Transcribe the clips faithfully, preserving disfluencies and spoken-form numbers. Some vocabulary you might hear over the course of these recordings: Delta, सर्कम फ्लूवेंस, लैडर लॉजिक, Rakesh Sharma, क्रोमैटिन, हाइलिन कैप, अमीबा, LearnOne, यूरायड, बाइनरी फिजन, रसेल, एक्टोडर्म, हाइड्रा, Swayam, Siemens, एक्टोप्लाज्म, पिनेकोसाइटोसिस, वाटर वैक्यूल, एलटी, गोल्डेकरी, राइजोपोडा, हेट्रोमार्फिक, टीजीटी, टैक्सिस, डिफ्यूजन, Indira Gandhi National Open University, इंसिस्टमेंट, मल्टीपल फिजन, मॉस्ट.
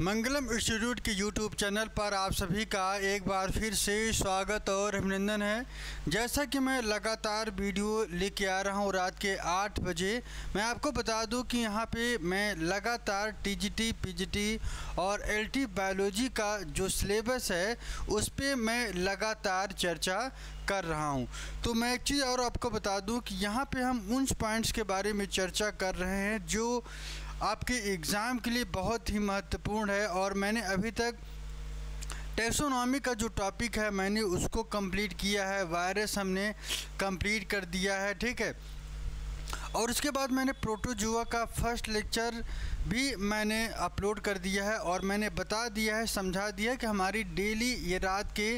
मंगलम institute के YouTube channel पर आप सभी का एक बार फिर से स्वागत और अभिनंदन है। जैसा कि मैं लगातार वीडियो लेके आ रहा हूं रात के आठ बजे, मैं आपको बता दूं कि यहां पे मैं लगातार टीजीटी, पीजीटी और एलटी बायोलॉजी का जो सिलेबस है उस पे मैं लगातार चर्चा कर रहा हूं। तो मैं एक चीज़ और आपको बता दूं कि यहाँ पे हम उन पॉइंट्स के बारे में चर्चा कर रहे हैं जो आपके एग्ज़ाम के लिए बहुत ही महत्वपूर्ण है। और मैंने अभी तक टैक्सोनॉमी का जो टॉपिक है मैंने उसको कंप्लीट किया है, वायरस हमने कंप्लीट कर दिया है, ठीक है। और उसके बाद मैंने प्रोटोजोआ का फर्स्ट लेक्चर भी मैंने अपलोड कर दिया है और मैंने बता दिया है, समझा दिया है कि हमारी डेली ये रात के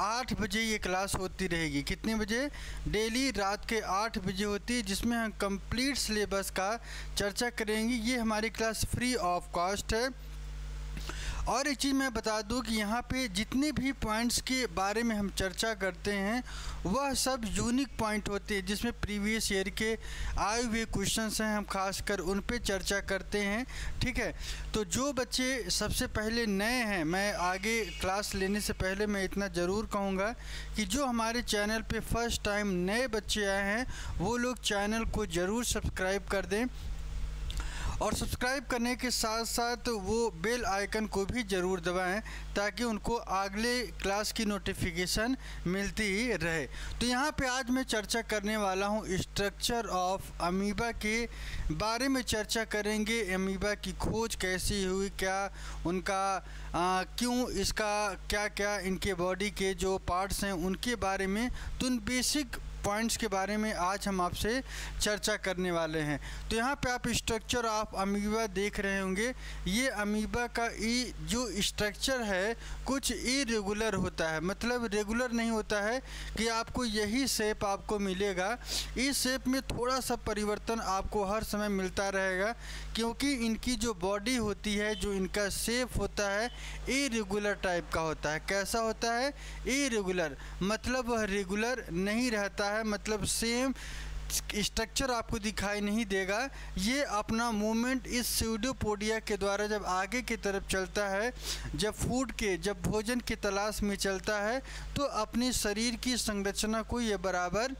आठ बजे ये क्लास होती रहेगी। कितने बजे? डेली रात के आठ बजे होती है, जिसमें हम कंप्लीट सिलेबस का चर्चा करेंगे। ये हमारी क्लास फ्री ऑफ कॉस्ट है। और एक चीज़ मैं बता दूं कि यहाँ पे जितने भी पॉइंट्स के बारे में हम चर्चा करते हैं वह सब यूनिक पॉइंट होते हैं, जिसमें प्रीवियस ईयर के आए हुए क्वेश्चंस हैं, हम खासकर उन पे चर्चा करते हैं, ठीक है। तो जो बच्चे सबसे पहले नए हैं, मैं आगे क्लास लेने से पहले मैं इतना ज़रूर कहूँगा कि जो हमारे चैनल पर फर्स्ट टाइम नए बच्चे आए हैं वो लोग चैनल को ज़रूर सब्सक्राइब कर दें और सब्सक्राइब करने के साथ साथ वो बेल आइकन को भी ज़रूर दबाएं ताकि उनको अगले क्लास की नोटिफिकेशन मिलती रहे। तो यहाँ पे आज मैं चर्चा करने वाला हूँ स्ट्रक्चर ऑफ अमीबा के बारे में चर्चा करेंगे। अमीबा की खोज कैसी हुई, क्या उनका आ, क्यों इसका क्या क्या इनके बॉडी के जो पार्ट्स हैं उनके बारे में, तो उन बेसिक पॉइंट्स के बारे में आज हम आपसे चर्चा करने वाले हैं। तो यहाँ पे आप स्ट्रक्चर ऑफ अमीबा देख रहे होंगे। ये अमीबा का ई जो स्ट्रक्चर है कुछ इरेगुलर होता है, मतलब रेगुलर नहीं होता है कि आपको यही शेप आपको मिलेगा। इस शेप में थोड़ा सा परिवर्तन आपको हर समय मिलता रहेगा, क्योंकि इनकी जो बॉडी होती है, जो इनका शेप होता है, इरेगुलर टाइप का होता है। कैसा होता है? इरेगुलर, मतलब वह रेगुलर नहीं रहता है, मतलब सेम स्ट्रक्चर आपको दिखाई नहीं देगा। ये अपना मूवमेंट इस स्यूडोपोडिया के द्वारा जब आगे की तरफ चलता है, जब फूड के जब भोजन की तलाश में चलता है, तो अपने शरीर की संरचना को ये बराबर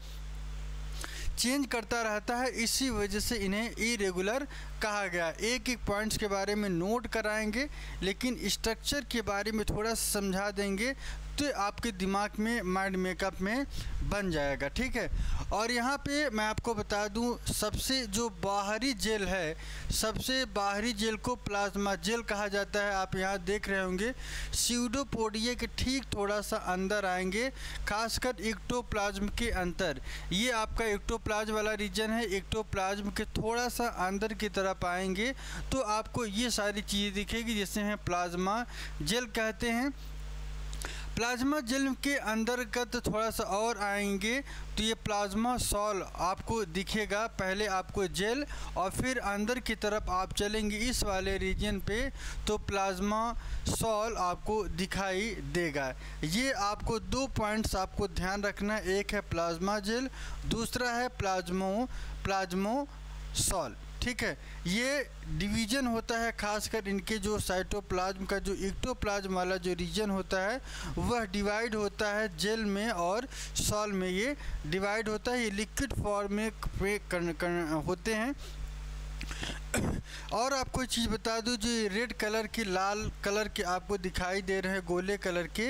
चेंज करता रहता है। इसी वजह से इन्हें इरेगुलर कहा गया। एक एक पॉइंट्स के बारे में नोट कराएंगे, लेकिन स्ट्रक्चर के बारे में थोड़ा समझा देंगे तो आपके दिमाग में, माइंड मेकअप में बन जाएगा, ठीक है। और यहाँ पे मैं आपको बता दूँ, सबसे जो बाहरी जेल है, सबसे बाहरी जेल को प्लाज्मा जेल कहा जाता है। आप यहाँ देख रहे होंगे स्यूडोपोडिया के ठीक थोड़ा सा अंदर आएंगे, खासकर एक्टोप्लाज्म के अंतर। ये आपका एक्टोप्लाज्म वाला रीजन है। एक्टोप्लाज्म के थोड़ा सा अंदर की तरफ आएंगे तो आपको ये सारी चीज़ें दिखेगी, जिसे हम प्लाज्मा जेल कहते हैं। प्लाज्मा जेल के अंतर्गत थोड़ा सा और आएंगे तो ये प्लाज्मा सॉल आपको दिखेगा। पहले आपको जेल और फिर अंदर की तरफ आप चलेंगे इस वाले रीजन पे तो प्लाज्मा सॉल आपको दिखाई देगा। ये आपको दो पॉइंट्स आपको ध्यान रखना है, एक है प्लाज्मा जेल, दूसरा है प्लाज्मो प्लाज्मो सॉल, ठीक है। ये डिवीज़न होता है, खासकर इनके जो साइटोप्लाज्म का जो एक्टोप्लाज्म वाला जो रीजन होता है वह डिवाइड होता है जेल में और सॉल में, ये डिवाइड होता है। ये लिक्विड फॉर्म में करन, करन, होते हैं। और आपको एक चीज़ बता दूं, जो रेड कलर की लाल कलर के आपको दिखाई दे रहे हैं गोले कलर के,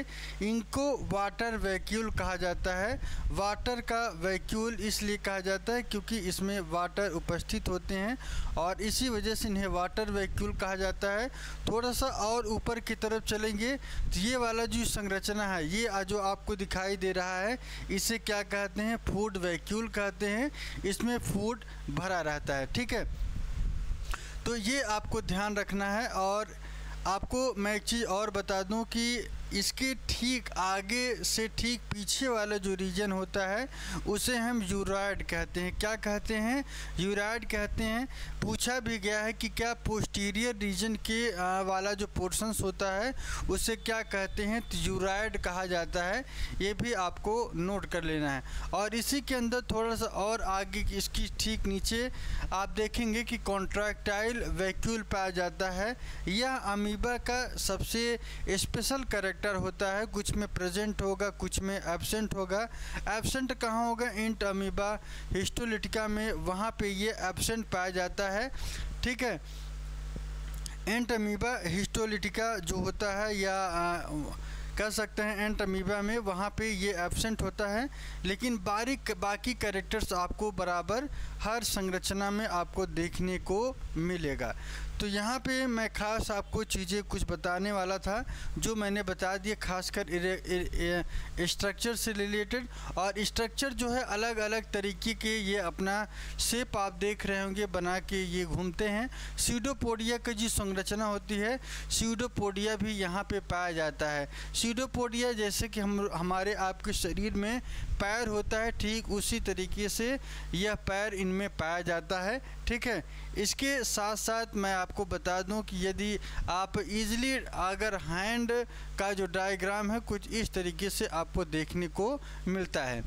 इनको वाटर वैक्यूल कहा जाता है। वाटर का वैक्यूल इसलिए कहा जाता है क्योंकि इसमें वाटर उपस्थित होते हैं और इसी वजह से इन्हें वाटर वैक्यूल कहा जाता है। थोड़ा सा और ऊपर की तरफ चलेंगे तो ये वाला जो संरचना है, ये जो आपको दिखाई दे रहा है, इसे क्या कहते हैं? फूड वैक्यूल कहते हैं। इसमें फूड भरा रहता है, ठीक है। तो ये आपको ध्यान रखना है। और आपको मैं एक चीज़ और बता दूं कि इसके ठीक आगे से ठीक पीछे वाला जो रीजन होता है उसे हम यूरायड कहते हैं। क्या कहते हैं? यूरायड कहते हैं। पूछा भी गया है कि क्या पोस्टीरियर रीजन के वाला जो पोर्शंस होता है उसे क्या कहते हैं? तो यूरायड कहा जाता है। ये भी आपको नोट कर लेना है। और इसी के अंदर थोड़ा सा और आगे इसकी ठीक नीचे आप देखेंगे कि कॉन्ट्रैक्टाइल वैक्यूल पाया जाता है। यह अमीबा का सबसे स्पेशल करेक्टर होता है। कुछ में प्रेजेंट होगा, कुछ में एब्सेंट होगा। एब्सेंट कहाँ होगा? एंटअमीबा हिस्टोलिटिका में, वहाँ पे ये एब्सेंट पाया जाता है। ठीक है, एंटअमीबा हिस्टोलिटिका जो होता है या आ, कह सकते हैं एंटअमीबा में, वहाँ पे ये एब्सेंट होता है। लेकिन बारीक बाकी कैरेक्टर्स आपको बराबर हर संरचना में आपको देखने को मिलेगा। तो यहाँ पे मैं ख़ास आपको चीज़ें कुछ बताने वाला था जो मैंने बता दिए, खासकर स्ट्रक्चर से रिलेटेड। और स्ट्रक्चर जो है अलग अलग तरीके के ये अपना शेप आप देख रहे होंगे बना के ये घूमते हैं। स्यूडोपोडिया की जो संरचना होती है, स्यूडोपोडिया भी यहाँ पे पाया जाता है। स्यूडोपोडिया जैसे कि हम हमारे आपके शरीर में पैर होता है, ठीक उसी तरीके से यह पैर इनमें पाया जाता है। ठीक है, इसके साथ साथ मैं आपको बता दूं कि यदि आप इजीली अगर हैंड का जो डायग्राम है कुछ इस तरीके से आपको देखने को मिलता है।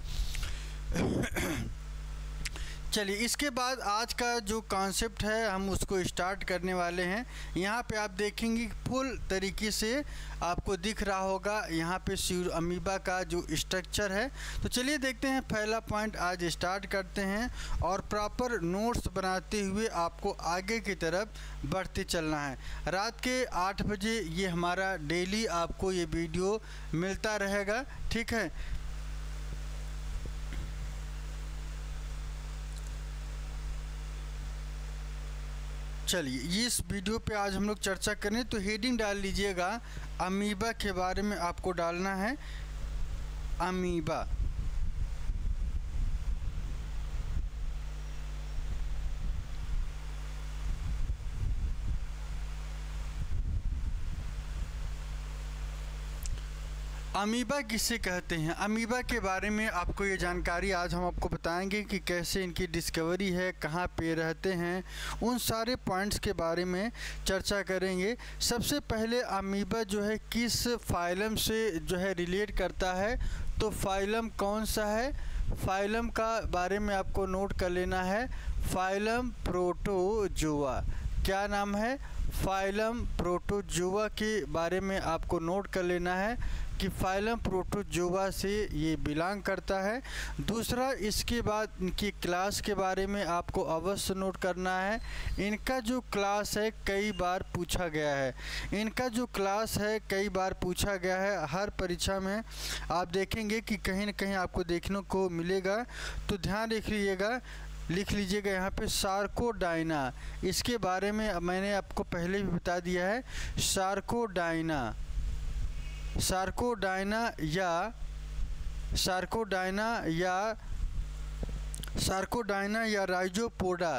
चलिए, इसके बाद आज का जो कॉन्सेप्ट है हम उसको स्टार्ट करने वाले हैं। यहाँ पे आप देखेंगे फुल तरीके से आपको दिख रहा होगा यहाँ पे स्यूडो अमीबा का जो स्ट्रक्चर है। तो चलिए देखते हैं, पहला पॉइंट आज स्टार्ट करते हैं और प्रॉपर नोट्स बनाते हुए आपको आगे की तरफ बढ़ते चलना है। रात के आठ बजे ये हमारा डेली आपको ये वीडियो मिलता रहेगा। ठीक है, चलिए इस वीडियो पे आज हम लोग चर्चा करें। तो हेडिंग डाल लीजिएगा, अमीबा के बारे में आपको डालना है अमीबा। अमीबा किसे कहते हैं? अमीबा के बारे में आपको ये जानकारी आज हम आपको बताएंगे कि कैसे इनकी डिस्कवरी है, कहाँ पे रहते हैं, उन सारे पॉइंट्स के बारे में चर्चा करेंगे। सबसे पहले अमीबा जो है किस फाइलम से जो है रिलेट करता है, तो फाइलम कौन सा है? फाइलम का बारे में आपको नोट कर लेना है, फाइलम प्रोटोजोआ। क्या नाम है? फाइलम प्रोटोजोआ के बारे में आपको नोट कर लेना है कि फाइलम प्रोटोजोआ से ये बिलोंग करता है। दूसरा, इसके बाद इनकी क्लास के बारे में आपको अवश्य नोट करना है। इनका जो क्लास है कई बार पूछा गया है, इनका जो क्लास है कई बार पूछा गया है। हर परीक्षा में आप देखेंगे कि कहीं ना कहीं आपको देखने को मिलेगा। तो ध्यान रखिएगा, लिख लीजिएगा यहाँ पे सार्कोडाइना। इसके बारे में मैंने आपको पहले भी बता दिया है, सार्कोडाइना। सार्कोडाइना या सार्कोडाइना या सार्कोडाइना या राइजोपोडा,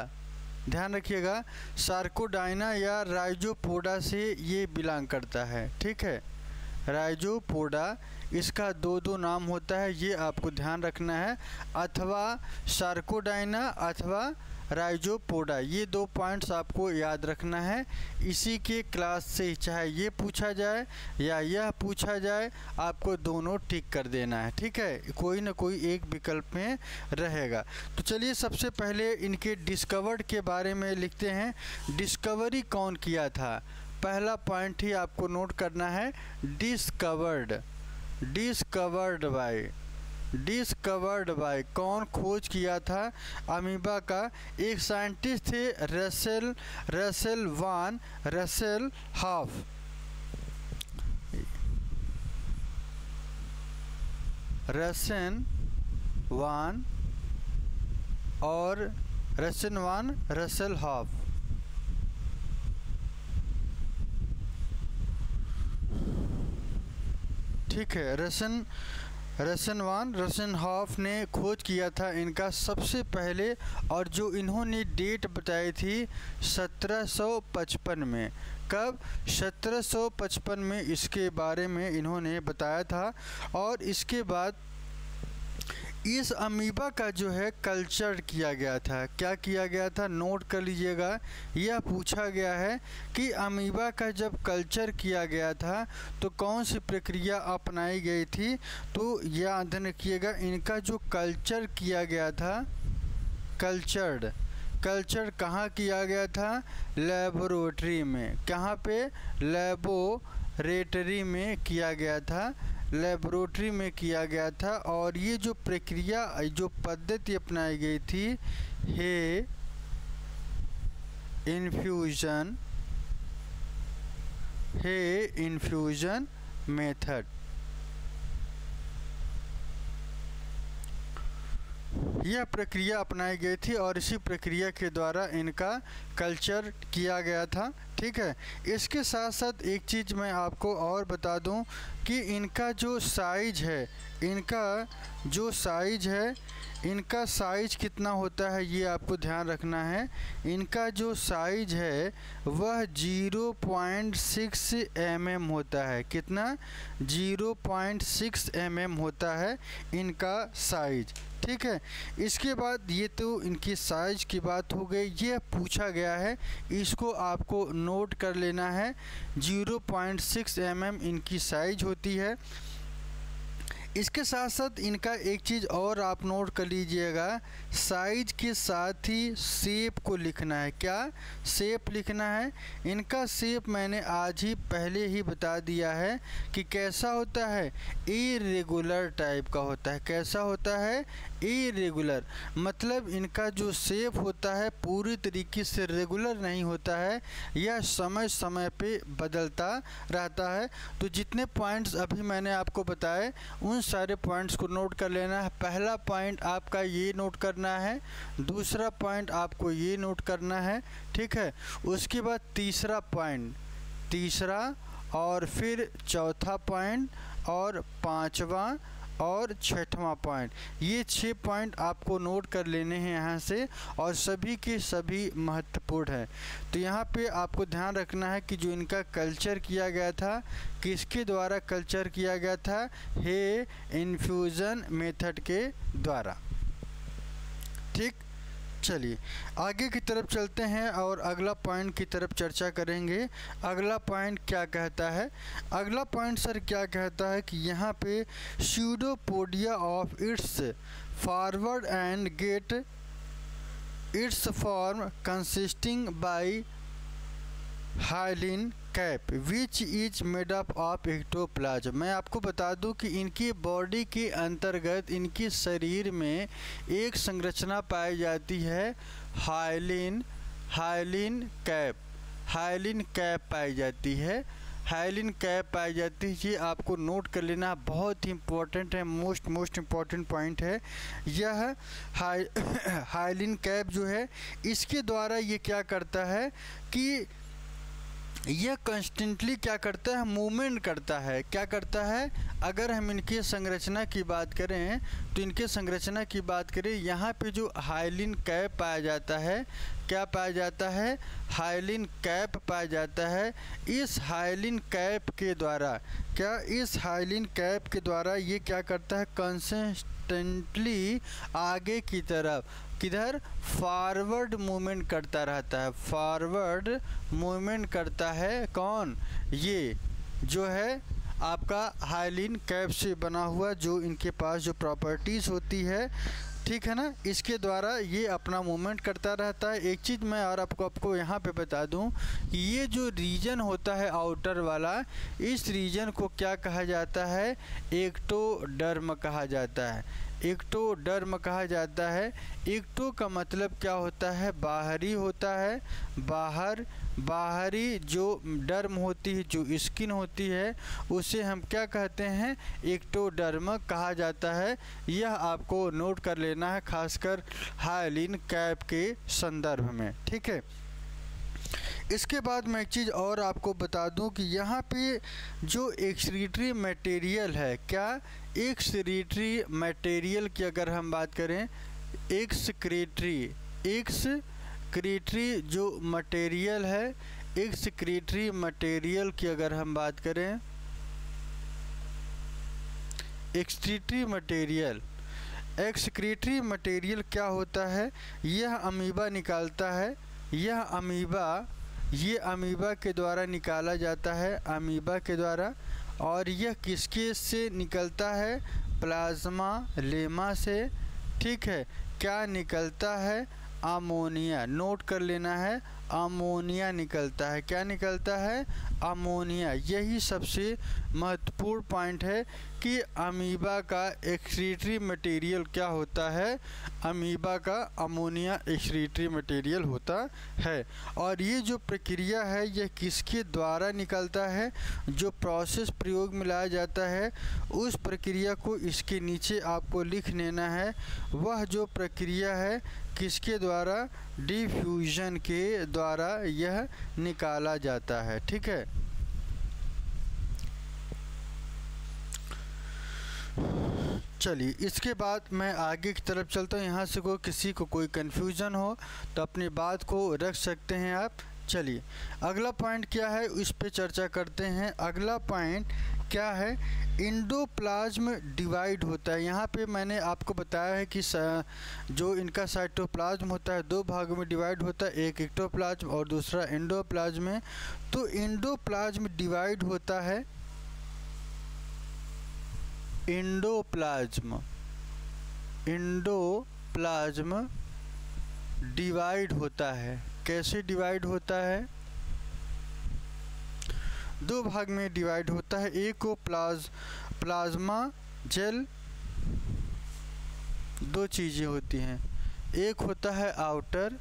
ध्यान रखिएगा, सार्कोडाइना या राइजोपोडा से ये बिलोंग करता है। ठीक है, राइजोपोडा, इसका दो दो नाम होता है, ये आपको ध्यान रखना है। अथवा सार्कोडाइना अथवा राइजोपोडा, ये दो पॉइंट्स आपको याद रखना है। इसी के क्लास से चाहे ये पूछा जाए या यह पूछा जाए, आपको दोनों टिक कर देना है। ठीक है, कोई ना कोई एक विकल्प में रहेगा। तो चलिए सबसे पहले इनके डिस्कवर्ड के बारे में लिखते हैं, डिस्कवरी कौन किया था। पहला पॉइंट ही आपको नोट करना है, discovered. Discovered by, discovered by, कौन खोज किया था अमीबा का? एक साइंटिस्ट थे रसेल, रसेल वान रसेनहॉफ, रसेन वान और रसेन वान रसेनहॉफ। ठीक है, रसन रसेनवान रसेनहॉफ ने खोज किया था इनका सबसे पहले, और जो इन्होंने डेट बताई थी सत्रह सौ पचपन में। कब? सत्रह सौ पचपन में इसके बारे में इन्होंने बताया था। और इसके बाद इस अमीबा का जो है कल्चर किया गया था। क्या किया गया था नोट कर लीजिएगा। यह पूछा गया है कि अमीबा का जब कल्चर किया गया था तो कौन सी प्रक्रिया अपनाई गई थी। तो याद रखिएगा इनका जो कल्चर किया गया था, कल्चर्ड कल्चर कहाँ किया गया था? लेबोरेटरी में। कहाँ पे? लेबोरेटरी में किया गया था, लेबोरेटरी में किया गया था। और ये जो प्रक्रिया जो पद्धति अपनाई गई थी है इन्फ्यूजन है इन्फ्यूजन मेथड। यह प्रक्रिया अपनाई गई थी और इसी प्रक्रिया के द्वारा इनका कल्चर किया गया था। ठीक है, इसके साथ साथ एक चीज़ मैं आपको और बता दूं कि इनका जो साइज है इनका जो साइज है इनका साइज कितना होता है ये आपको ध्यान रखना है। इनका जो साइज है वह zero point six M M होता है। कितना? Zero point six M M होता है इनका साइज। ठीक है, इसके बाद ये तो इनकी साइज की बात हो गई। ये पूछा गया है, इसको आपको नोट कर लेना है। Zero point six M M इनकी साइज होती है। इसके साथ साथ इनका एक चीज़ और आप नोट कर लीजिएगा, साइज के साथ ही शेप को लिखना है। क्या शेप लिखना है? इनका शेप मैंने आज ही पहले ही बता दिया है कि कैसा होता है, इरेगुलर टाइप का होता है। कैसा होता है? इरेगुलर, मतलब इनका जो शेप होता है पूरी तरीके से रेगुलर नहीं होता है, यह समय समय पे बदलता रहता है। तो जितने पॉइंट्स अभी मैंने आपको बताए उन सारे पॉइंट्स को नोट कर लेना है। पहला पॉइंट आपका ये नोट करना है, दूसरा पॉइंट आपको ये नोट करना है। ठीक है, उसके बाद तीसरा पॉइंट, तीसरा और फिर चौथा पॉइंट और पांचवा और छठवां पॉइंट। ये छः पॉइंट आपको नोट कर लेने हैं यहाँ से, और सभी के सभी महत्वपूर्ण है। तो यहाँ पे आपको ध्यान रखना है कि जो इनका कल्चर किया गया था किसके द्वारा कल्चर किया गया था, हे इन्फ्यूजन मेथड के द्वारा। ठीक, चलिए आगे की तरफ चलते हैं और अगला पॉइंट की तरफ चर्चा करेंगे। अगला पॉइंट क्या कहता है? अगला पॉइंट सर क्या कहता है कि यहाँ पे pseudopodia of its forward end get its form consisting by हाइलिन कैप which is made up of एक्टोप्लाज्म। मैं आपको बता दूं कि इनकी बॉडी के अंतर्गत इनके शरीर में एक संरचना पाई जाती है hyaline हाइलिन कैप हाइलिन कैप पाई जाती है हाइलिन कैप पाई जाती है। ये आपको नोट कर लेना, बहुत ही इम्पोर्टेंट है, मोस्ट मोस्ट इम्पॉर्टेंट पॉइंट है। यह हाई हाइलिन कैप जो है इसके द्वारा ये क्या करता है कि यह कंस्टेंटली क्या करता है, मूवमेंट करता है। क्या करता है? अगर हम इनके संरचना की बात करें तो इनके संरचना की बात करें यहाँ पे जो हाइलिन कैप पाया जाता है, क्या पाया जाता है, हाइलिन कैप पाया जाता है। इस हाइलिन कैप के द्वारा क्या इस हाइलिन कैप के द्वारा ये क्या करता है, कंसिस्टेंटली आगे की तरफ किधर, फॉरवर्ड मूवमेंट करता रहता है। फॉरवर्ड मूवमेंट करता है कौन, ये जो है आपका हाइलिन कैप से बना हुआ जो इनके पास जो प्रॉपर्टीज़ होती है। ठीक है ना, इसके द्वारा ये अपना मूवमेंट करता रहता है। एक चीज़ मैं और आपको आपको यहाँ पे बता दूँ, ये जो रीजन होता है आउटर वाला, इस रीजन को क्या कहा जाता है, एक्टोडर्म कहा जाता है। एक्टोडर्म कहा जाता है। एक्टो का मतलब क्या होता है, बाहरी होता है। बाहर बाहरी जो डर्म होती है, जो स्किन होती है, उसे हम क्या कहते हैं, एक्टोडर्म कहा जाता है। यह आपको नोट कर लेना है, खासकर हाइलिन कैप के संदर्भ में। ठीक है, इसके बाद मैं एक चीज़ और आपको बता दूं कि यहाँ पे जो एक्सक्रीटरी मटेरियल है, क्या एक्सक्रीटरी मटेरियल की अगर हम बात करें, एक्सक्रीटरी एक्सक्रीटरी जो मटेरियल है, एक्सक्रीटरी मटेरियल की अगर हम बात करें, एक्सक्रीटरी मटेरियल एक्सक्रीटरी मटेरियल क्या होता है, यह अमीबा निकालता है। यह अमीबा ये अमीबा के द्वारा निकाला जाता है, अमीबा के द्वारा। और यह किसके से निकलता है, प्लाज्मा लेमा से, ठीक है। क्या निकलता है, अमोनिया, नोट कर लेना है, अमोनिया निकलता है। क्या निकलता है, अमोनिया। यही सबसे महत्वपूर्ण पॉइंट है कि अमीबा का एक्सक्रीटरी मटेरियल क्या होता है, अमीबा का अमोनिया एक्सक्रीटरी मटेरियल होता है। और ये जो प्रक्रिया है यह किसके द्वारा निकलता है, जो प्रोसेस प्रयोग में लाया जाता है उस प्रक्रिया को इसके नीचे आपको लिख लेना है। वह जो प्रक्रिया है किसके द्वारा, डिफ्यूजन के द्वारा यह निकाला जाता है, ठीक है। चलिए इसके बाद मैं आगे की तरफ चलता हूँ। यहाँ से को किसी को कोई कंफ्यूजन हो तो अपनी बात को रख सकते हैं आप। चलिए अगला पॉइंट क्या है उस पर चर्चा करते हैं। अगला पॉइंट क्या है, इंडोप्लाज्म डिवाइड होता है। यहाँ पे मैंने आपको बताया है कि जो इनका साइटोप्लाज्म होता है दो भागों में डिवाइड होता है, एक एक्टोप्लाज्म और दूसरा इंडोप्लाज्म है। तो इंडोप्लाज्म डिवाइड होता है, इंडोप्लाज्म इंडोप्लाज्म डिवाइड होता है। कैसे डिवाइड होता है, दो भाग में डिवाइड होता है। एक को प्लाज प्लाज्मा जेल, दो चीज़ें होती हैं, एक होता है आउटर,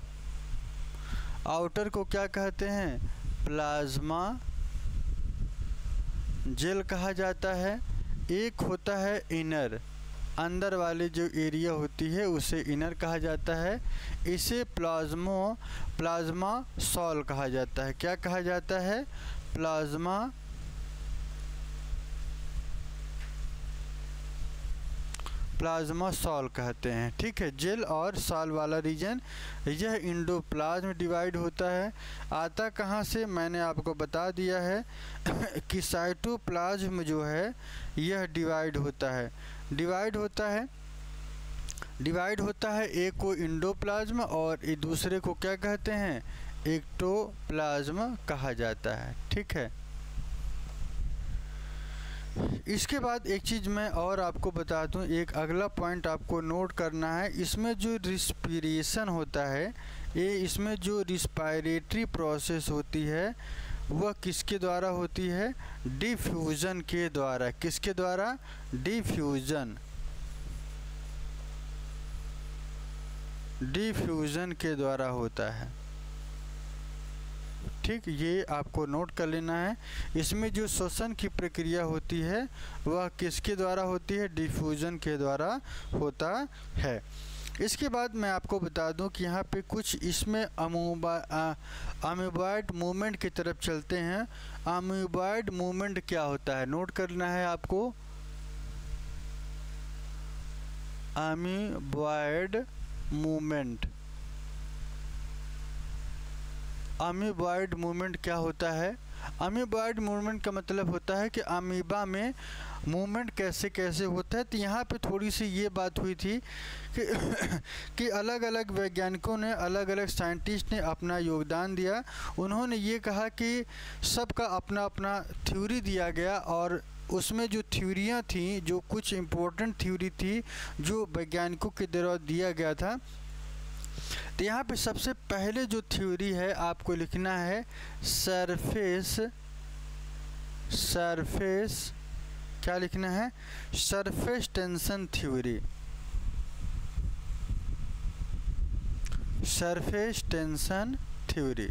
आउटर को क्या कहते हैं, प्लाज्मा जेल कहा जाता है। एक होता है इनर, अंदर वाले जो एरिया होती है उसे इनर कहा जाता है। इसे प्लाज्मो प्लाज्मा सॉल कहा जाता है। क्या कहा जाता है, प्लाज्मा प्लाज्मा सॉल कहते हैं, ठीक है। जेल और सॉल वाला रीजन, यह इंडोप्लाज्म डिवाइड होता है। आता कहाँ से, मैंने आपको बता दिया है कि साइटोप्लाज्म जो है यह डिवाइड होता है डिवाइड होता है डिवाइड होता है एक को इंडोप्लाज्म और दूसरे को क्या कहते हैं, एक्टोप्लाज्म कहा जाता है, ठीक है। इसके बाद एक चीज़ मैं और आपको बता दूं, एक अगला पॉइंट आपको नोट करना है। इसमें जो रिस्पिरेशन होता है, ये इसमें जो रिस्पायरेटरी प्रोसेस होती है वह किसके द्वारा होती है, डिफ्यूजन के द्वारा। किसके द्वारा, डिफ्यूजन डिफ्यूजन के द्वारा होता है, ठीक। ये आपको नोट कर लेना है। इसमें जो श्वसन की प्रक्रिया होती है वह किसके द्वारा होती है, डिफ्यूजन के द्वारा होता है। इसके बाद मैं आपको बता दूं कि यहाँ पे कुछ इसमें अमोबा अमीबॉयड मूवमेंट की तरफ चलते हैं। अमीबॉयड मूवमेंट क्या होता है, नोट करना है आपको, अमीबॉयड मूवमेंट अमीबॉयड मूवमेंट क्या होता है। अमीबॉयड मूवमेंट का मतलब होता है कि अमीबा में मूवमेंट कैसे कैसे होता है। तो यहाँ पे थोड़ी सी ये बात हुई थी कि कि अलग अलग वैज्ञानिकों ने, अलग अलग साइंटिस्ट ने अपना योगदान दिया। उन्होंने ये कहा कि सबका अपना अपना थ्योरी दिया गया और उसमें जो थ्योरियाँ थीं, जो कुछ इम्पोर्टेंट थ्योरी थी जो वैज्ञानिकों के द्वारा दिया गया था। तो यहाँ पे सबसे पहले जो थ्योरी है आपको लिखना है, सरफेस सरफेस क्या लिखना है, surface tension theory surface tension theory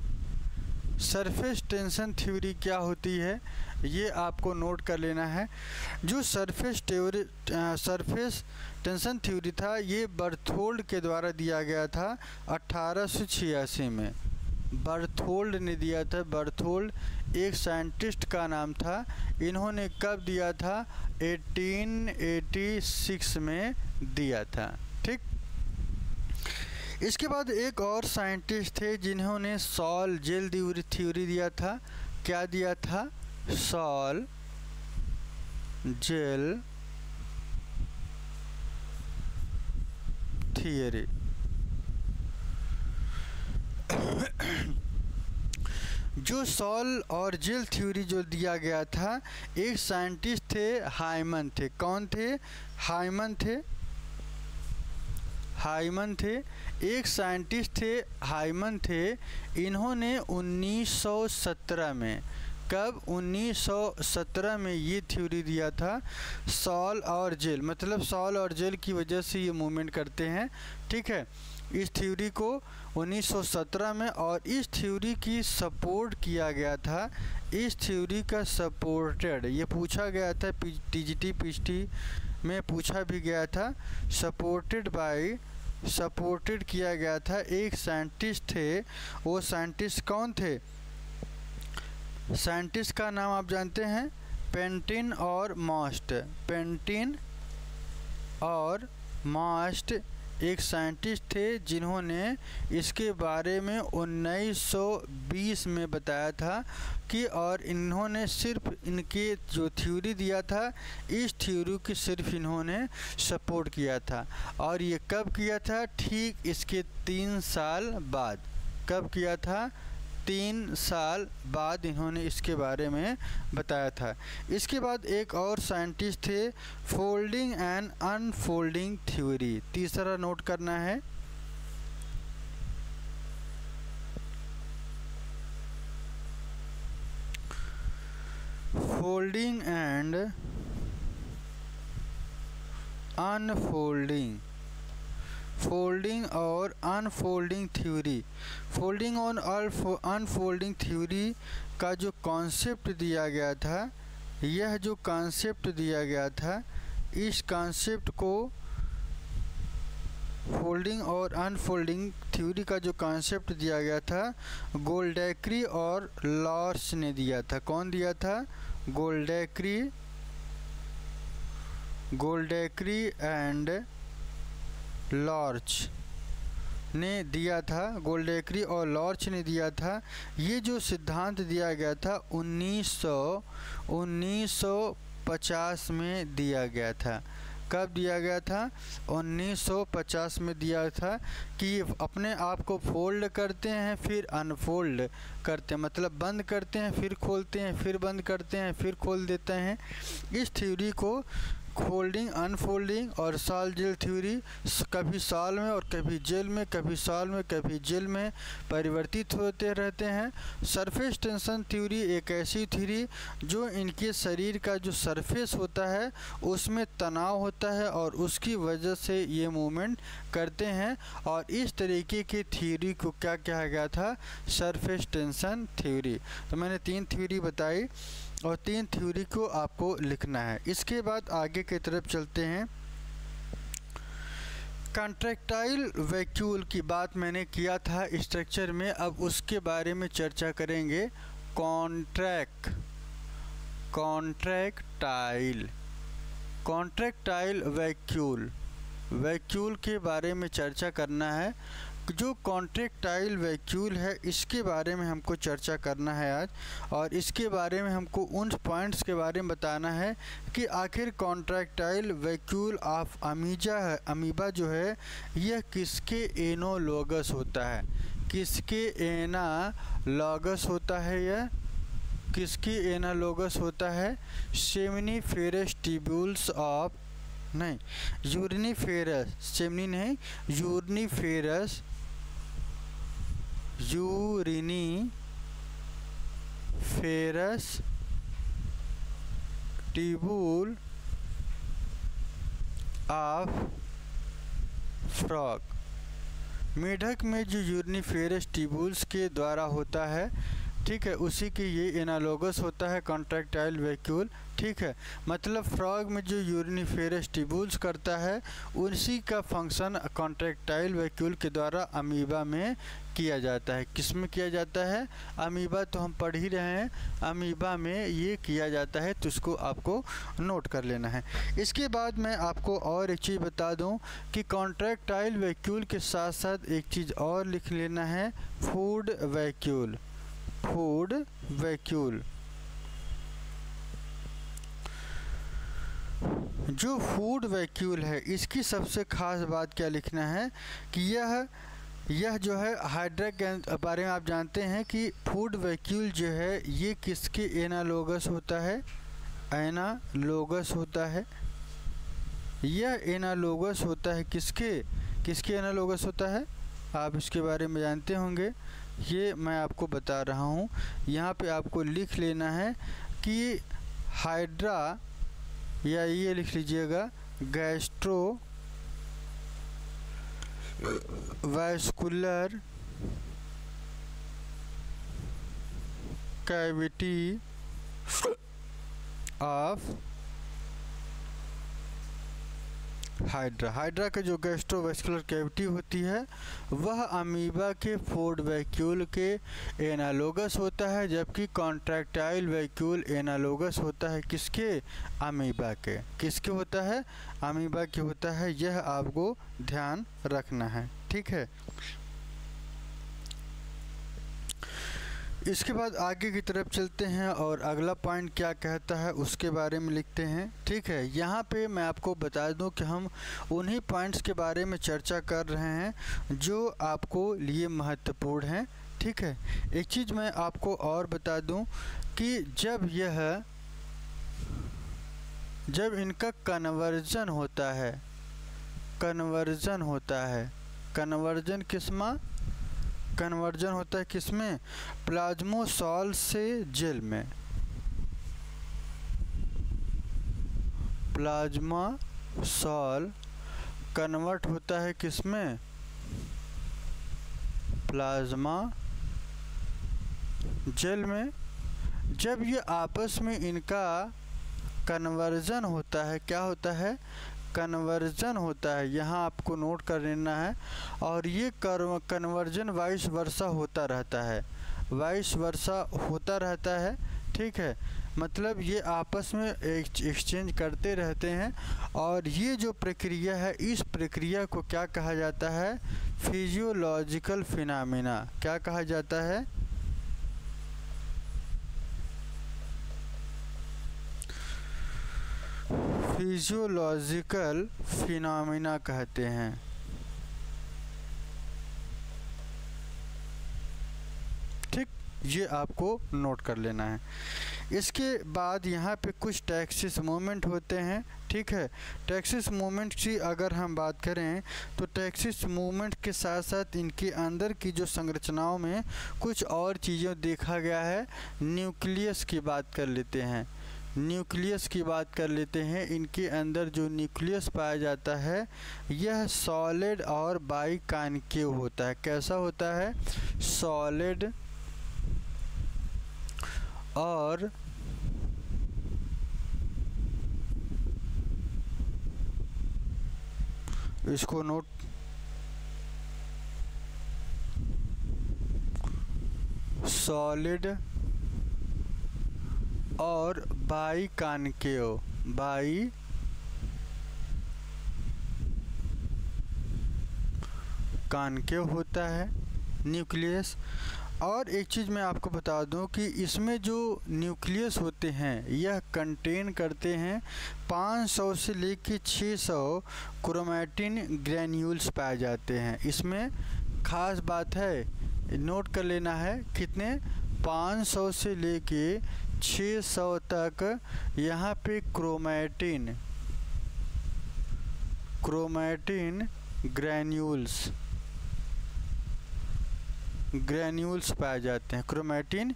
surface tension theory क्या होती है, ये आपको नोट कर लेना है। जो surface theory surface tension theory था, ये बर्थोल्ड के द्वारा दिया गया था अठारह सौ छियासी में। बर्थोल्ड ने दिया था। बर्थोल्ड एक साइंटिस्ट का नाम था। इन्होंने कब दिया था? अठारह सौ छियासी में दिया था। ठीक। इसके बाद एक और साइंटिस्ट थे जिन्होंने सॉल जेल थ्योरी दिया था। क्या दिया था? Sol gel theory. जो सॉल और जेल थ्योरी जो दिया गया था, एक साइंटिस्ट थे हाइमन थे। कौन थे? हाइमन थे। हाइमन थे एक साइंटिस्ट थे हाइमन थे। इन्होंने उन्नीस सौ सत्रह में, कब? उन्नीस सौ सत्रह में ये थ्योरी दिया था सॉल और जेल, मतलब सॉल और जेल की वजह से ये मूवमेंट करते हैं। ठीक है। इस थ्योरी को उन्नीस सौ सत्रह में, और इस थ्योरी की सपोर्ट किया गया था, इस थ्योरी का सपोर्टेड ये पूछा गया था, टीजीटी पीएचटी में पूछा भी गया था। सपोर्टेड बाय, सपोर्टेड किया गया था, एक साइंटिस्ट थे। वो साइंटिस्ट कौन थे? साइंटिस्ट का नाम आप जानते हैं, पेंटिन और मॉस्ट। पेंटिन और मॉस्ट एक साइंटिस्ट थे जिन्होंने इसके बारे में उन्नीस सौ बीस में बताया था कि, और इन्होंने सिर्फ इनके जो थ्योरी दिया था, इस थ्योरी की सिर्फ इन्होंने सपोर्ट किया था। और ये कब किया था? ठीक इसके तीन साल बाद। कब किया था? तीन साल बाद इन्होंने इसके बारे में बताया था। इसके बाद एक और साइंटिस्ट थे, फोल्डिंग एंड अनफोल्डिंग थ्योरी। तीसरा नोट करना है, फोल्डिंग एंड अनफोल्डिंग। फोल्डिंग और अनफोल्डिंग थ्योरी। फोल्डिंग और अनफोल्डिंग थ्योरी का जो कॉन्सेप्ट दिया गया था, यह जो कॉन्सेप्ट दिया गया था, इस कॉन्सेप्ट को, फोल्डिंग और अनफोल्डिंग थ्योरी का जो कॉन्सेप्ट दिया गया था, गोल्डेकरी और लॉर्स ने दिया था। कौन दिया था? गोल्डेकरी, गोल्डेकरी एंड लॉर्च ने दिया था। गोल्डेकरी और लॉर्च ने दिया था। ये जो सिद्धांत दिया गया था उन्नीस सौ उन्नीस सौ पचास में दिया गया था। कब दिया गया था? उन्नीस सौ पचास में दिया था कि अपने आप को फोल्ड करते हैं फिर अनफोल्ड करते हैं, मतलब बंद करते हैं फिर खोलते हैं, फिर बंद करते हैं फिर खोल देते हैं। इस थ्योरी को फोल्डिंग, अनफोल्डिंग और सॉल जेल थ्योरी, कभी सॉल में और कभी जेल में, कभी सॉल में कभी जेल में परिवर्तित होते रहते हैं। सरफेस टेंशन थ्योरी एक ऐसी थ्योरी जो इनके शरीर का जो सरफेस होता है उसमें तनाव होता है और उसकी वजह से ये मूवमेंट करते हैं। और इस तरीके की थ्योरी को क्या कहा गया था? Surface tension theory. तो मैंने तीन थ्योरी बताई और तीन थ्योरी को आपको लिखना है। इसके बाद आगे की तरफ चलते हैं। कॉन्ट्रैक्टाइल वैक्यूल की बात मैंने किया था स्ट्रक्चर में, अब उसके बारे में चर्चा करेंगे। Contract, contractile, contractile vacuole, vacuole के बारे में चर्चा करना है। जो कॉन्ट्रैक्टाइल वैक्यूल है इसके बारे में हमको चर्चा करना है आज, और इसके बारे में हमको उन पॉइंट्स के बारे में बताना है कि आखिर कॉन्ट्रैक्टाइल वैक्यूल ऑफ अमीबा है, अमीबा जो है यह किसके एनालॉगस होता है, किसके एनालॉगस होता है, यह किसके एनालॉगस होता है? सेमिनीफेरस ट्यूब्यूल्स ऑफ, नहीं यूरिनीफेरस, सेमनी नहीं, uriniferous, uriniferous tubule of frog. मेढक में जो यूरिनीफेरस ट्यूबुल्स के द्वारा होता है, ठीक है, उसी की ये एनालोगस होता है कॉन्ट्रैक्टाइल वैक्यूल। ठीक है, मतलब फ्रॉग में जो यूरिनीफेरस ट्यूबुल्स करता है उसी का फंक्शन कॉन्ट्रैक्टाइल वैक्यूल के द्वारा अमीबा में किया जाता है। किसमें किया जाता है? अमीबा तो हम पढ़ ही रहे हैं, अमीबा में ये किया जाता है, तो उसको आपको नोट कर लेना है। इसके बाद मैं आपको और एक चीज़ बता दूं कि कॉन्ट्रैक्टाइल वैक्यूल के साथ साथ एक चीज़ और लिख लेना है, फूड वैक्यूल। फूड वैक्यूल जो फूड वैक्यूल है, इसकी सबसे ख़ास बात क्या लिखना है कि यह यह जो है हाइड्रा के बारे में आप जानते हैं कि फूड वैक्यूल जो है ये किसके एनालोगस होता है? एनालोगस होता है, यह एनालोगस होता है किसके किसके एनालोगस होता है, आप इसके बारे में जानते होंगे, ये मैं आपको बता रहा हूँ। यहाँ पे आपको लिख लेना है कि हाइड्रा, या ये लिख लीजिएगा gastrovascular cavity of हाइड्रा। हाइड्रा का जो गैस्ट्रोवैस्कुलर कैविटी होती है वह अमीबा के फूड वैक्यूल के एनालोगस होता है, जबकि कॉन्ट्रैक्टाइल वैक्यूल एनालोगस होता है किसके? अमीबा के। किसके होता है? अमीबा के होता है, यह आपको ध्यान रखना है। ठीक है, इसके बाद आगे की तरफ चलते हैं और अगला पॉइंट क्या कहता है उसके बारे में लिखते हैं। ठीक है, यहाँ पे मैं आपको बता दूं कि हम उन्हीं पॉइंट्स के बारे में चर्चा कर रहे हैं जो आपको लिए महत्वपूर्ण हैं। ठीक है, एक चीज़ मैं आपको और बता दूं कि जब यह जब इनका कन्वर्जन होता है, कन्वर्जन होता है, कन्वर्जन किस्मा कन्वर्जन होता है किसमें? प्लाज्मा सॉल से जेल में, प्लाज्मा सॉल कन्वर्ट होता है किसमें? प्लाज्मा जेल में। जब ये आपस में इनका कन्वर्जन होता है, क्या होता है? कन्वर्जन होता है, यहाँ आपको नोट कर लेना है। और ये कन्वर्जन वाइस वर्षा होता रहता है, वाइस वर्षा होता रहता है। ठीक है, मतलब ये आपस में एक्सचेंज करते रहते हैं, और ये जो प्रक्रिया है इस प्रक्रिया को क्या कहा जाता है? Physiological phenomena. क्या कहा जाता है? फिजियोलॉजिकल फिनोमेना कहते हैं। ठीक, ये आपको नोट कर लेना है। इसके बाद यहाँ पे कुछ टैक्सिस मोमेंट होते हैं। ठीक है, टैक्सिस मोमेंट की अगर हम बात करें तो टैक्सिस मोमेंट के साथ साथ इनके अंदर की जो संरचनाओं में कुछ और चीज़ें देखा गया है। न्यूक्लियस की बात कर लेते हैं, न्यूक्लियस की बात कर लेते हैं। इनके अंदर जो न्यूक्लियस पाया जाता है यह सॉलिड और बाई कॉनकेव होता है। कैसा होता है? सॉलिड और इसको नोट सॉलिड और बाई कानकेव, बाई कानकेव होता है न्यूक्लियस। और एक चीज़ मैं आपको बता दूं कि इसमें जो न्यूक्लियस होते हैं यह कंटेन करते हैं पाँच सौ से लेकर छह सौ क्रोमैटिन ग्रैन्यूल्स पाए जाते हैं। इसमें ख़ास बात है, नोट कर लेना है, कितने? पाँच सौ से लेके छह सौ तक यहाँ पे क्रोमैटिन क्रोमैटिन ग्रैन्यूल्स ग्रैन्यूल्स पाए जाते हैं, क्रोमैटिन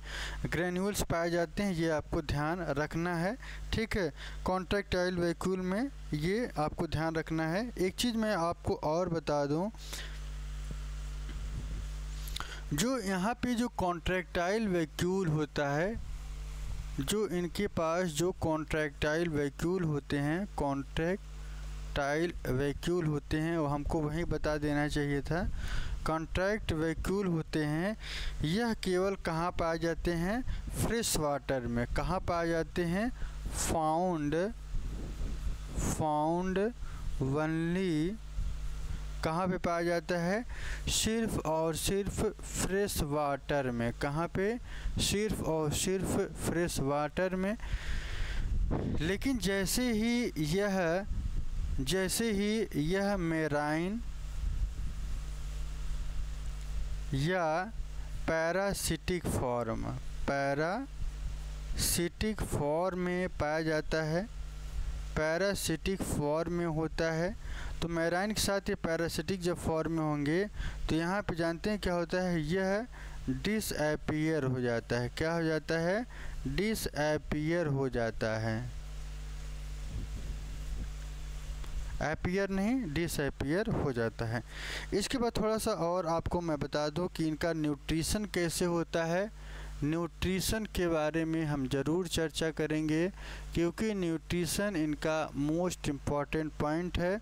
ग्रैन्यूल्स पाए जाते हैं। ये आपको ध्यान रखना है। ठीक है, कॉन्ट्रैक्टाइल वैक्यूल में ये आपको ध्यान रखना है। एक चीज़ मैं आपको और बता दूं जो यहाँ पे जो कॉन्ट्रैक्टाइल वैक्यूल होता है, जो इनके पास जो कॉन्ट्रैक्टाइल वैक्यूल होते हैं कॉन्ट्रैक्टाइल वैक्यूल होते हैं वो हमको वहीं बता देना चाहिए था। कॉन्ट्रैक्ट वैक्यूल होते हैं, यह केवल कहाँ पाए जाते हैं? फ्रेश वाटर में। कहाँ पाए जाते हैं? Found found only. कहाँ पे पाया जाता है? सिर्फ और सिर्फ फ्रेश वाटर में। कहाँ पे? सिर्फ और सिर्फ फ्रेश वाटर में। लेकिन जैसे ही यह जैसे ही यह मेराइन या पैरासिटिक फॉर्म पैरासिटिक फॉर्म में पाया जाता है, पैरासिटिक फॉर्म में होता है, तो मैराइन के साथ ये पैरासिटिक जब फॉर्म में होंगे तो यहाँ पे जानते हैं क्या होता है, यह डिसअपीयर हो जाता है। क्या हो जाता है? डिसअपीयर हो जाता है, अपीयर नहीं, डिसअपीयर हो जाता है। इसके बाद थोड़ा सा और आपको मैं बता दूं कि इनका न्यूट्रिशन कैसे होता है। न्यूट्रिशन के बारे में हम ज़रूर चर्चा करेंगे क्योंकि न्यूट्रिशन इनका मोस्ट इम्पॉर्टेंट पॉइंट है।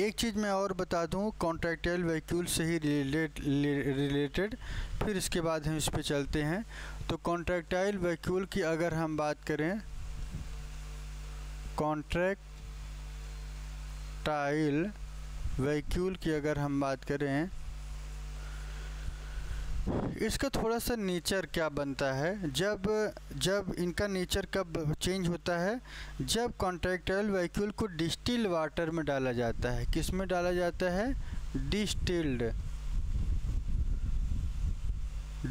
एक चीज़ मैं और बता दूं कॉन्ट्रैक्टाइल वैक्यूल से ही रिलेटेड रिलेटेड, फिर इसके बाद हम इस पे चलते हैं। तो कॉन्ट्रैक्टाइल वैक्यूल की अगर हम बात करें, कॉन्ट्रैक्टाइल वैक्यूल की अगर हम बात करें, इसका थोड़ा सा नेचर क्या बनता है, जब जब इनका नेचर कब चेंज होता है? जब कॉन्ट्रैक्टाइल वैक्यूल को डिस्टिल्ड वाटर में डाला जाता है। किस में डाला जाता है? डिस्टिल्ड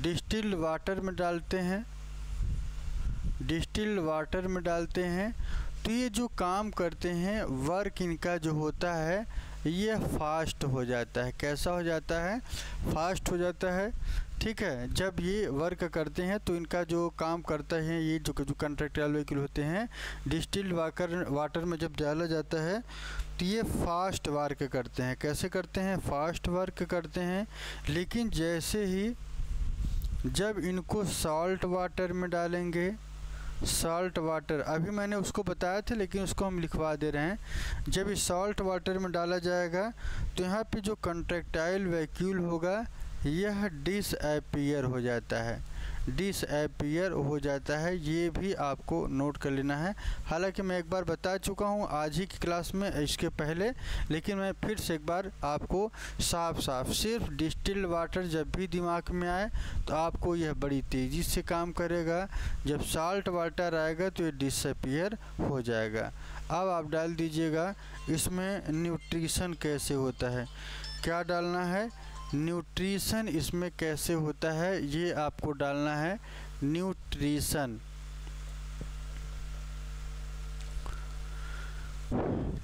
डिस्टिल्ड वाटर में डालते हैं डिस्टिल्ड वाटर में डालते हैं तो ये जो काम करते हैं, वर्क इनका जो होता है ये फास्ट हो जाता है। कैसा हो जाता है? फास्ट हो जाता है, ठीक है। जब ये वर्क करते हैं तो इनका जो काम करता है, ये जो जो कॉन्ट्रैक्टाइल वैक्यूल होते हैं, डिस्टिल्ड वाटर वाटर में जब डाला जाता है तो ये फास्ट वर्क करते हैं। कैसे करते हैं? फास्ट वर्क करते हैं। लेकिन जैसे ही जब इनको सॉल्ट वाटर में डालेंगे, सॉल्ट वाटर, अभी मैंने उसको बताया था लेकिन उसको हम लिखवा दे रहे हैं, जब इस सॉल्ट वाटर में डाला जाएगा तो यहाँ पे जो कॉन्ट्रैक्टाइल वैक्यूल होगा यह डिसअपीयर हो जाता है डिसअपीयर हो जाता है। ये भी आपको नोट कर लेना है। हालांकि मैं एक बार बता चुका हूँ आज ही की क्लास में इसके पहले, लेकिन मैं फिर से एक बार आपको साफ साफ, सिर्फ डिस्टिल्ड वाटर जब भी दिमाग में आए तो आपको यह बड़ी तेज़ी से काम करेगा, जब साल्ट वाटर आएगा तो ये डिसअपीयर हो जाएगा। अब आप डाल दीजिएगा इसमें न्यूट्रिशन कैसे होता है, क्या डालना है, न्यूट्रिशन इसमें कैसे होता है, ये आपको डालना है न्यूट्रिशन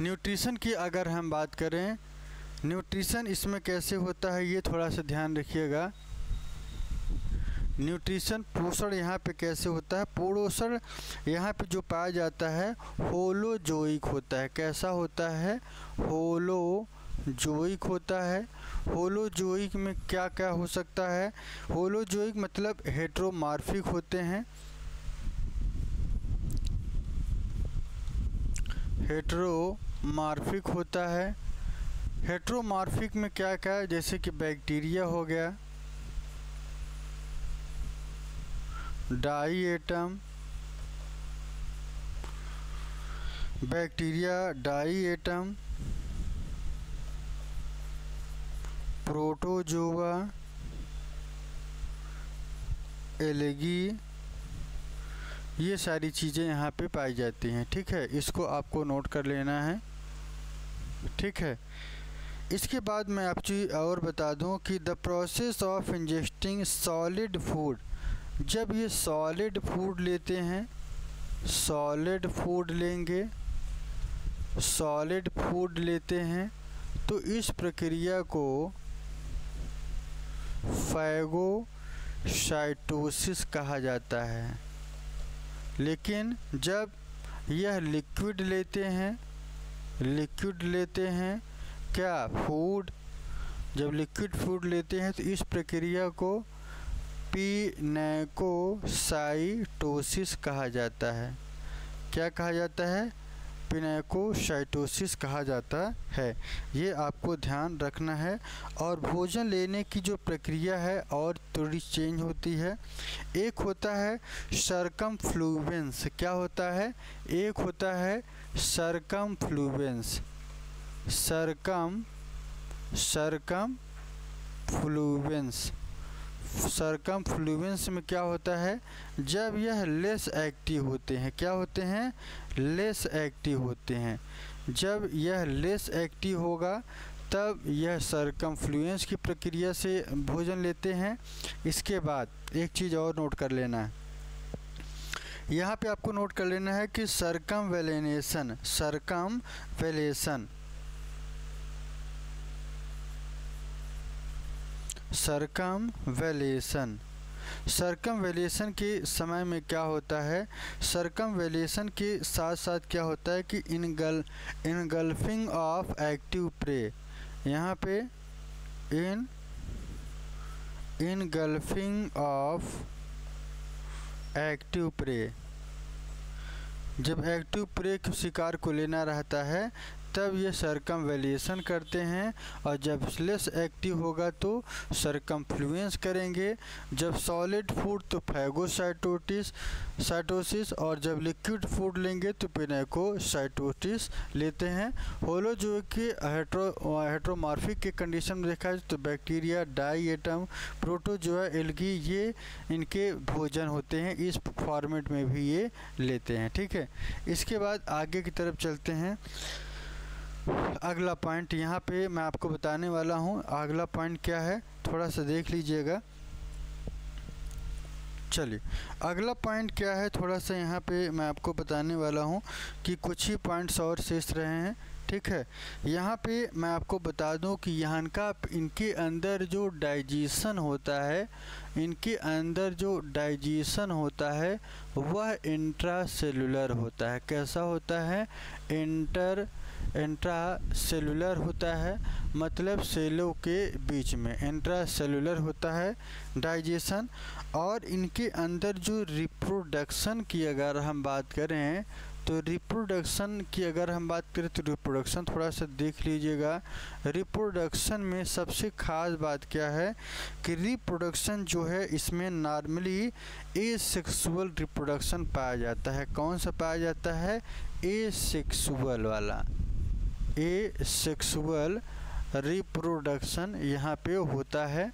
न्यूट्रिशन की अगर हम बात करें, न्यूट्रिशन इसमें कैसे होता है ये थोड़ा सा ध्यान रखिएगा। न्यूट्रिशन, पोषण यहाँ पे कैसे होता है? पोषण यहाँ पे जो पाया जाता है होलोजोइक होता है। कैसा होता है? होलोजोइक होता है। होलोजोइक में क्या क्या हो सकता है? होलोजोइक मतलब हेट्रोमार्फिक होते हैं, हेट्रोमार्फिक होता है। हेट्रोमार्फिक में क्या क्या है? जैसे कि बैक्टीरिया हो गया, diatom bacteria diatom protozoa, algae, ये सारी चीज़ें यहाँ पे पाई जाती हैं, ठीक है। इसको आपको नोट कर लेना है, ठीक है। इसके बाद मैं आपको और बता दूं कि the process of ingesting solid food, जब ये सॉलिड फूड लेते हैं, सॉलिड फूड लेंगे सॉलिड फूड लेते हैं तो इस प्रक्रिया को फैगोसाइटोसिस कहा जाता है। लेकिन जब यह लिक्विड लेते हैं लिक्विड लेते हैं क्या, फूड जब लिक्विड फूड लेते हैं तो इस प्रक्रिया को पिनेकोसाइटोसिस कहा जाता है। क्या कहा जाता है? पिनेकोसाइटोसिस कहा जाता है। ये आपको ध्यान रखना है। और भोजन लेने की जो प्रक्रिया है और थोड़ी चेंज होती है। एक होता है सर्कम फ्लूवेंस। क्या होता है? एक होता है सर्कम फ्लूवेंस। सर्कम सर्कम फ्लूवेंस सर्कम फ्लूवेंस में क्या होता है? जब यह लेस एक्टिव होते हैं। क्या होते हैं? लेस एक्टिव होते हैं। जब यह लेस एक्टिव होगा तब यह सर्कम फ्लूवेंस की प्रक्रिया से भोजन लेते हैं। इसके बाद एक चीज़ और नोट कर लेना है, यहाँ पे आपको नोट कर लेना है कि circumvallation circumvallation circumvallation circumvallation के समय में क्या होता है? सर्कम वेलेशन के साथ साथ क्या होता है कि engulf engulfing of active prey. यहाँ पे इन इनगल्फिंग ऑफ एक्टिव प्रे। जब एक्टिव प्रे के शिकार को लेना रहता है तब ये सरकम वेलेशन करते हैं। और जब लेस एक्टिव होगा तो सरकम फ्लुएंस करेंगे। जब सॉलिड फूड तो फैगोसाइटोटिस साइटोसिस और जब लिक्विड फूड लेंगे तो पिनेकोसाइटोटिस लेते हैं। होलो जो कि हेट्रो हेट्रोमार्फिक के कंडीशन में देखा जाए तो bacteria diatom protozoa algae ये इनके भोजन होते हैं। इस फॉर्मेट में भी ये लेते हैं। ठीक है, इसके बाद आगे की तरफ चलते हैं। अगला पॉइंट यहाँ पे मैं आपको बताने वाला हूँ। अगला पॉइंट क्या है, थोड़ा सा देख लीजिएगा। चलिए, अगला पॉइंट क्या है थोड़ा सा यहाँ पे मैं आपको बताने वाला हूँ कि कुछ ही पॉइंट्स और शेष रहे हैं। ठीक है, यहाँ पे मैं आपको बता दूँ कि यहाँ का इनके अंदर जो डाइजेशन होता है इनके अंदर जो डाइजेशन होता है वह इंट्रा सेलुलर होता है। कैसा होता है? इंटर इंट्रा सेलुलर होता है, मतलब सेलों के बीच में इंट्रा सेलुलर होता है डाइजेशन। और इनके अंदर जो रिप्रोडक्शन की अगर हम बात करें तो रिप्रोडक्शन की अगर हम बात करें तो रिप्रोडक्शन थोड़ा सा देख लीजिएगा। रिप्रोडक्शन में सबसे ख़ास बात क्या है कि रिप्रोडक्शन जो है इसमें नॉर्मली एसेक्सुअल रिप्रोडक्शन पाया जाता है। कौन सा पाया जाता है? एसेक्सुअल वाला एसेक्सुअल रिप्रोडक्शन यहाँ पे होता है।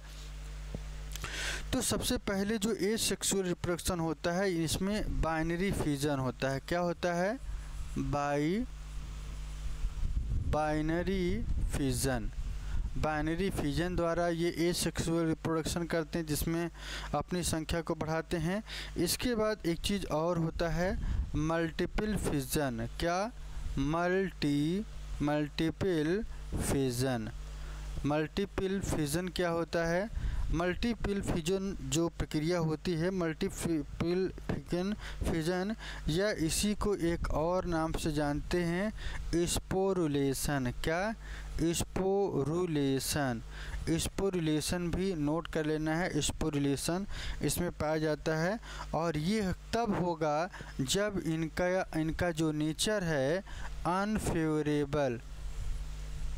तो सबसे पहले जो एसेक्सुअल रिप्रोडक्शन होता है इसमें बाइनरी फिजन होता है। क्या होता है? बाई बाइनरी फिजन बाइनरी फिजन द्वारा ये एसेक्सुअल रिप्रोडक्शन करते हैं, जिसमें अपनी संख्या को बढ़ाते हैं। इसके बाद एक चीज़ और होता है मल्टीपल फिजन। क्या? Multi मल्टीपल फिजन मल्टीपल फिजन क्या होता है? मल्टीपल फिजन जो प्रक्रिया होती है मल्टीपल फिजन फिजन या इसी को एक और नाम से जानते हैं स्पोरुलेशन। क्या? स्पोरुलेशन स्पोरुलेशन भी नोट कर लेना है। स्पोरुलेशन इसमें पाया जाता है। और ये तब होगा जब इनका इनका जो नेचर है अनफेवरेबल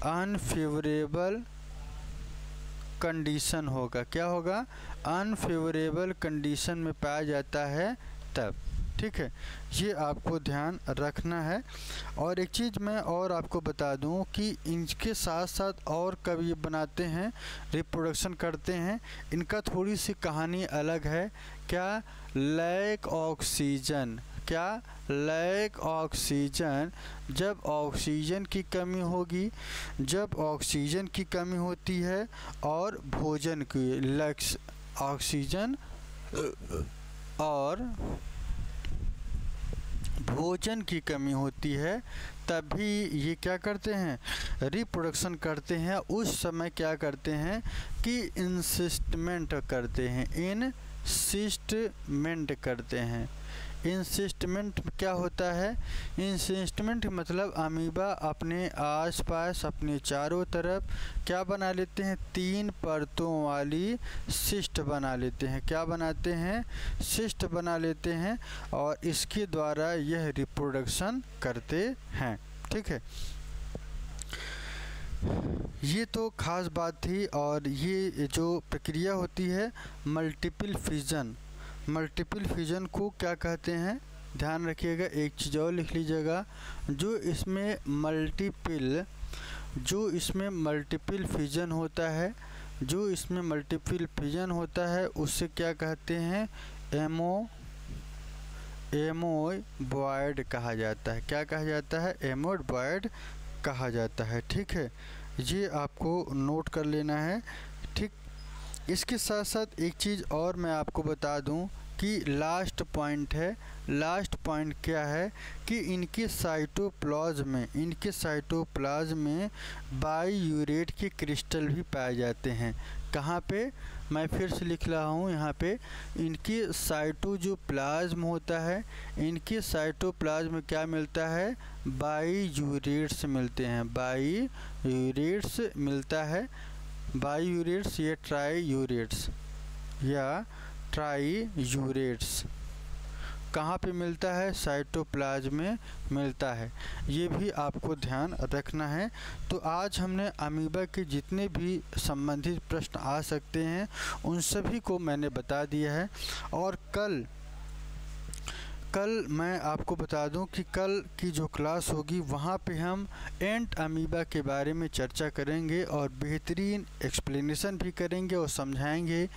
अनफेवरेबल कंडीशन होगा। क्या होगा? अनफेवरेबल कंडीशन में पाया जाता है तब। ठीक है, ये आपको ध्यान रखना है। और एक चीज़ मैं और आपको बता दूं कि इनके साथ साथ और कब ये बनाते हैं रिप्रोडक्शन करते हैं, इनका थोड़ी सी कहानी अलग है। क्या? लैक ऑक्सीजन क्या लैक ऑक्सीजन जब ऑक्सीजन की कमी होगी जब ऑक्सीजन की कमी होती है और भोजन की लैक्स ऑक्सीजन और भोजन की कमी होती है तभी ये क्या करते हैं? रिप्रोडक्शन करते हैं। उस समय क्या करते हैं कि इंसिस्टमेंट करते हैं। इन इंसिस्टमेंट करते हैं। इंसिस्टमेंट क्या होता है? इंसिस्टमेंट मतलब अमीबा अपने आसपास अपने चारों तरफ क्या बना लेते हैं? तीन परतों वाली सिस्ट बना लेते हैं। क्या बनाते हैं? सिस्ट बना लेते हैं और इसके द्वारा यह रिप्रोडक्शन करते हैं। ठीक है, ये तो ख़ास बात थी। और ये जो प्रक्रिया होती है मल्टीपल फिजन, मल्टीपल फिजन को क्या कहते हैं? ध्यान रखिएगा, एक चीज़ और लिख लीजिएगा, जो इसमें मल्टीपल जो इसमें मल्टीपल फिजन होता है जो इसमें मल्टीपल फिजन होता है उससे क्या कहते हैं? एमो एमोबॉयड कहा जाता है। क्या कहा जाता है? एमोबॉयड कहा जाता है। ठीक है, ये आपको नोट कर लेना है। ठीक, इसके साथ साथ एक चीज़ और मैं आपको बता दूं कि लास्ट पॉइंट है। लास्ट पॉइंट क्या है कि इनके साइटोप्लाज्म में इनके साइटोप्लाज्म में बाईयूरेट के क्रिस्टल भी पाए जाते हैं। कहाँ पे? मैं फिर से लिख रहा हूँ यहाँ पे, इनके साइटो जो प्लाज्म होता है इनके साइटोप्लाज्म में क्या मिलता है? बाईयूरेट्स मिलते हैं। बाईयूरेट्स मिलता है, बाईयूरेट्स या ट्राईयूरेट्स या ट्राईयूरेट्स कहाँ पे मिलता है? साइटोप्लाज्म में मिलता है। ये भी आपको ध्यान रखना है। तो आज हमने अमीबा के जितने भी संबंधित प्रश्न आ सकते हैं उन सभी को मैंने बता दिया है। और कल कल मैं आपको बता दूं कि कल की जो क्लास होगी वहाँ पे हम एंटअमीबा के बारे में चर्चा करेंगे और बेहतरीन एक्सप्लेनेशन भी करेंगे और समझाएंगे।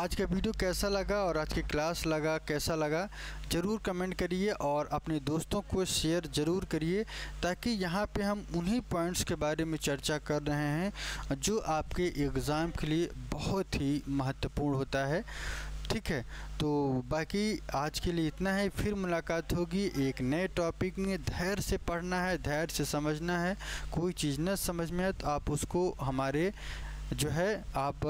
आज का वीडियो कैसा लगा और आज की क्लास लगा कैसा लगा ज़रूर कमेंट करिए और अपने दोस्तों को शेयर ज़रूर करिए, ताकि यहाँ पे हम उन्हीं पॉइंट्स के बारे में चर्चा कर रहे हैं जो आपके एग्ज़ाम के लिए बहुत ही महत्वपूर्ण होता है। ठीक है, तो बाकी आज के लिए इतना है। फिर मुलाकात होगी एक नए टॉपिक में। धैर्य से पढ़ना है, धैर्य से समझना है। कोई चीज़ न समझ में आए तो आप उसको हमारे जो है आप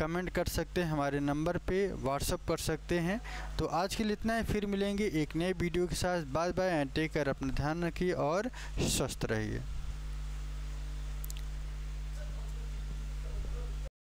कमेंट कर सकते हैं, हमारे नंबर पे व्हाट्सअप कर सकते हैं। तो आज के लिए इतना है, फिर मिलेंगे एक नए वीडियो के साथ। Bye bye and take care. अपना ध्यान रखिए और स्वस्थ रहिए।